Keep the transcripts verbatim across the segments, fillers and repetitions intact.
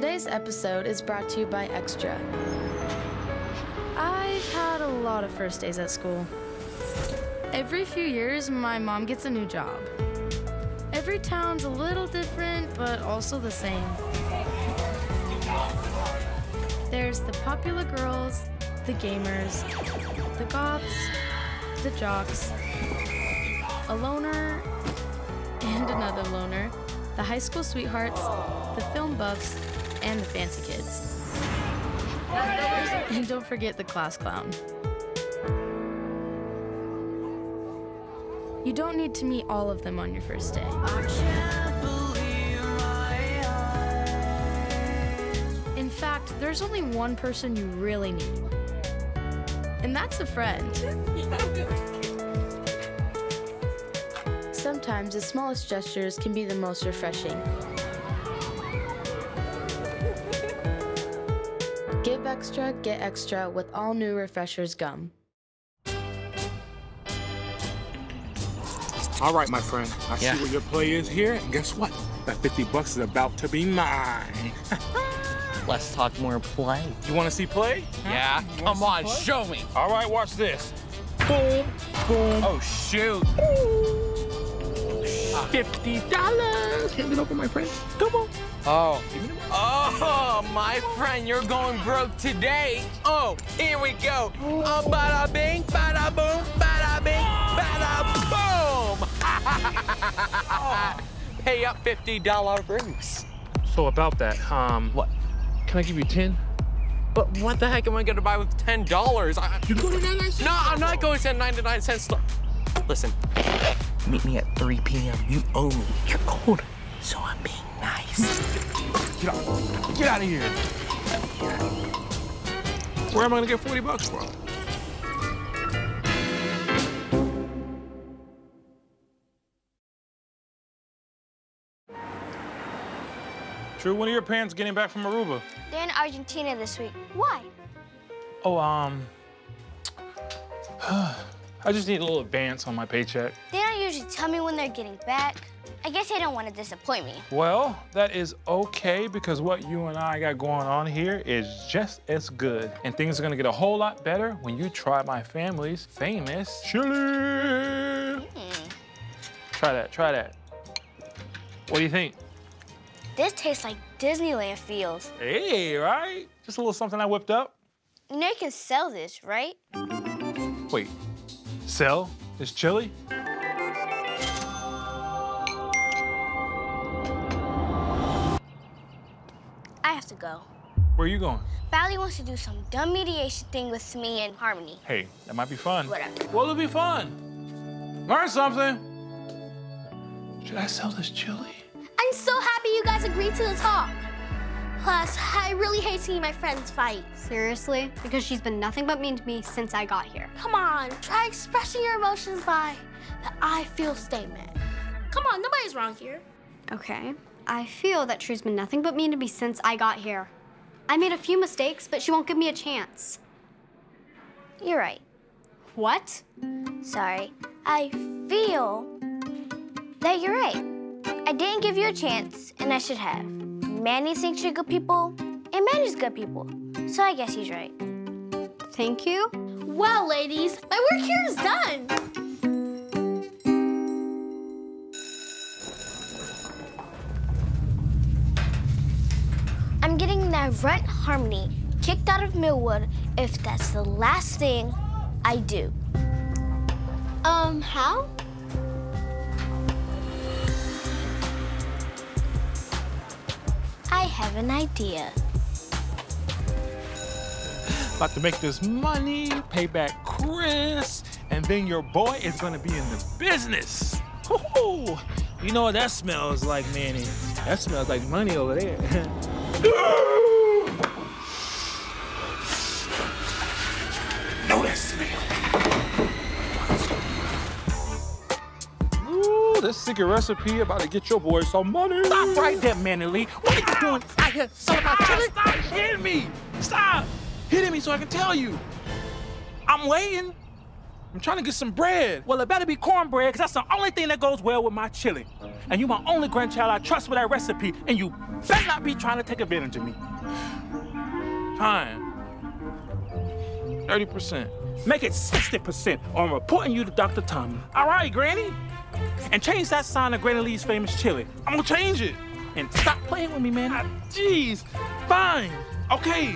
Today's episode is brought to you by Extra. I've had a lot of first days at school. Every few years, my mom gets a new job. Every town's a little different, but also the same. There's the popular girls, the gamers, the goths, the jocks, a loner, and another loner, the high school sweethearts, the film buffs, and the fancy kids. And don't forget the class clown. You don't need to meet all of them on your first day. In fact, there's only one person you really need, and that's a friend. Sometimes the smallest gestures can be the most refreshing. Give extra, get extra with all new Refreshers gum. All right, my friend. I yeah. see what your play is here, and guess what? That fifty bucks is about to be mine. Let's talk more play. You want to see play? Yeah. yeah. Come on, play? Show me. All right, watch this. Boom, boom. Oh, shoot. Ooh. Fifty dollars. Hand it over, my friend. Come on. Oh. Oh, my friend, you're going broke today. Oh, here we go. Oh, bada bing, bada boom, bada bing, bada boom. Oh. Pay up fifty dollar rings. So about that, um, what? Can I give you ten? But what the heck am I going to buy with ten dollars? You go to ninety-nine cents? No, I'm not going to ninety-nine cents store. Listen. Meet me at three p m You owe me. You're cold, so I'm being nice. Get out! Get out of here! Where am I gonna get forty bucks from? True, when are your parents getting back from Aruba? They're in Argentina this week. Why? Oh, um. I just need a little advance on my paycheck. They don't usually tell me when they're getting back. I guess they don't want to disappoint me. Well, that is okay, because what you and I got going on here is just as good. And things are going to get a whole lot better when you try my family's famous chili. Mm. Try that, try that. What do you think? This tastes like Disneyland feels. Hey, right? Just a little something I whipped up. And they can sell this, right? Wait. Sell this chili? I have to go. Where are you going? Bali wants to do some dumb mediation thing with me and Harmony. Hey, that might be fun. Whatever. Well, it'll be fun. Learn something. Should I sell this chili? I'm so happy you guys agreed to the talk. Plus, I really hate seeing my friends fight. Seriously? Because she's been nothing but mean to me since I got here. Come on, try expressing your emotions by the I feel statement. Come on, nobody's wrong here. Okay. I feel that she's been nothing but mean to me since I got here. I made a few mistakes, but she won't give me a chance. You're right. What? Sorry. I feel that you're right. I didn't give you a chance, and I should have. Manny thinks you're good people, and Manny's good people. So I guess he's right. Thank you. Well, ladies, my work here is done. I'm getting that rent Harmony kicked out of Millwood if that's the last thing I do. Um, how? I have an idea. About to make this money, pay back Chris, and then your boy is gonna be in the business. Woo-hoo. You know what that smells like, Manny? That smells like money over there. Know that smell. Ooh, this secret recipe about to get your boy some money. Stop right there, Manilee. What are you doing? I hear something about chili. Stop hitting me. Stop. Hitting me so I can tell you. I'm waiting. I'm trying to get some bread. Well, it better be cornbread, because that's the only thing that goes well with my chili. And you my only grandchild I trust with that recipe, and you better not be trying to take advantage of me. Time. thirty percent. Make it sixty percent, or I'm reporting you to Doctor Tomlin. All right, Granny? And change that sign to Granny Lee's famous chili. I'm gonna change it. And stop playing with me, man. I, geez. Fine. Okay.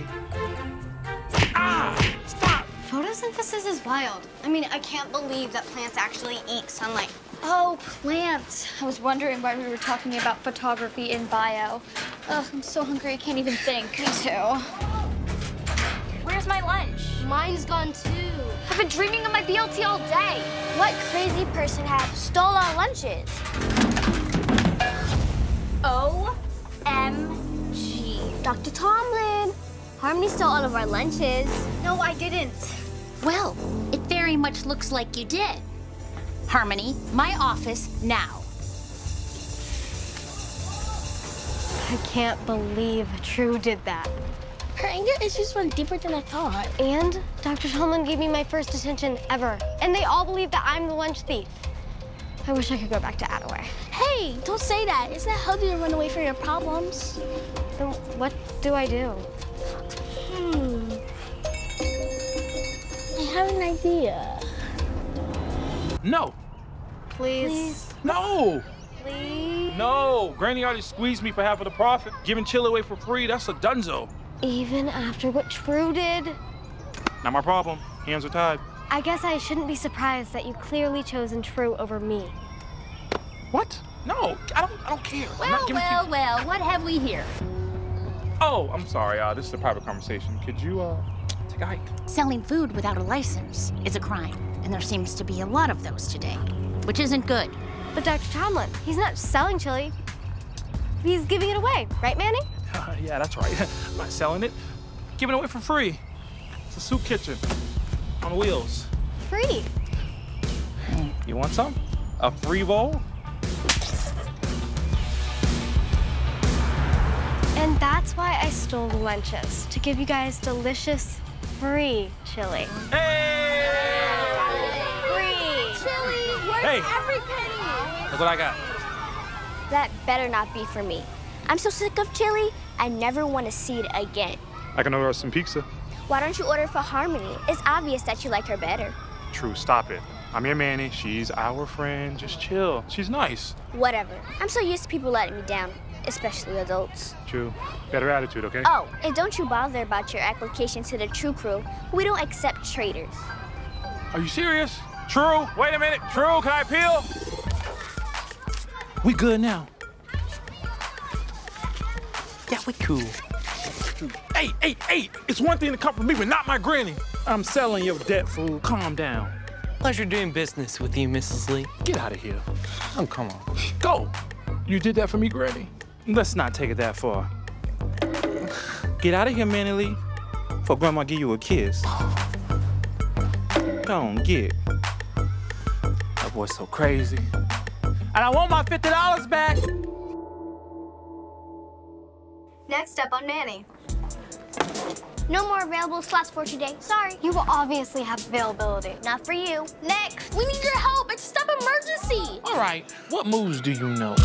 Ah, stop. Photosynthesis is wild. I mean, I can't believe that plants actually eat sunlight. Oh, plants. I was wondering why we were talking about photography in bio. Ugh, I'm so hungry I can't even think. Me too. Where's my lunch? Mine's gone too. I've been dreaming of my B L T all day. What crazy person has stole our lunches? O M G. Doctor Tomlin, Harmony stole all of our lunches. No, I didn't. Well, it very much looks like you did. Harmony, my office now. I can't believe True did that. Her anger issues went deeper than I thought. And Doctor Shulman gave me my first detention ever. And they all believe that I'm the lunch thief. I wish I could go back to Attaway. Hey, don't say that. It's not healthy to run away from your problems. Then what do I do? Hmm. I have an idea. No. Please. Please. No. Please. No. Granny already squeezed me for half of the profit. Giving chili away for free, that's a dunzo. Even after what True did? Not my problem. Hands are tied. I guess I shouldn't be surprised that you clearly chosen True over me. What? No, I don't. I don't care. Well, well, well. What have we here? Oh, I'm sorry. Uh, this is a private conversation. Could you uh, take a hike? Selling food without a license is a crime, and there seems to be a lot of those today, which isn't good. But Doctor Tomlin, he's not selling chili. He's giving it away, right, Manny? Uh, yeah, that's right. I'm not selling it. Giving it away for free. It's a soup kitchen. On wheels. Free. You want some? A free bowl? And that's why I stole the lunches, to give you guys delicious, free chili. Hey! Free chili, worth hey. every penny. Look what I got. That better not be for me. I'm so sick of chili, I never want to see it again. I can order some pizza. Why don't you order for Harmony? It's obvious that you like her better. True, stop it. I'm your Manny. She's our friend. Just chill. She's nice. Whatever. I'm so used to people letting me down, especially adults. True. Better attitude, okay? Oh, and don't you bother about your application to the True Crew. We don't accept traitors. Are you serious? True? Wait a minute. True, can I appeal? We good now. Yeah, we cool. Hey, hey, hey, it's one thing to come from me, but not my granny. I'm selling your debt, fool. Calm down. Pleasure doing business with you, Missus Lee. Get out of here. Oh, come on. Go. You did that for me, Granny. Let's not take it that far. Get out of here, Manilee, before Grandma give you a kiss. Don't get. That boy's so crazy. And I want my fifty dollars back. Next up on Manny. No more available slots for today. Sorry. You will obviously have availability. Not for you. Next. We need your help. It's a stop emergency. All right. What moves do you know?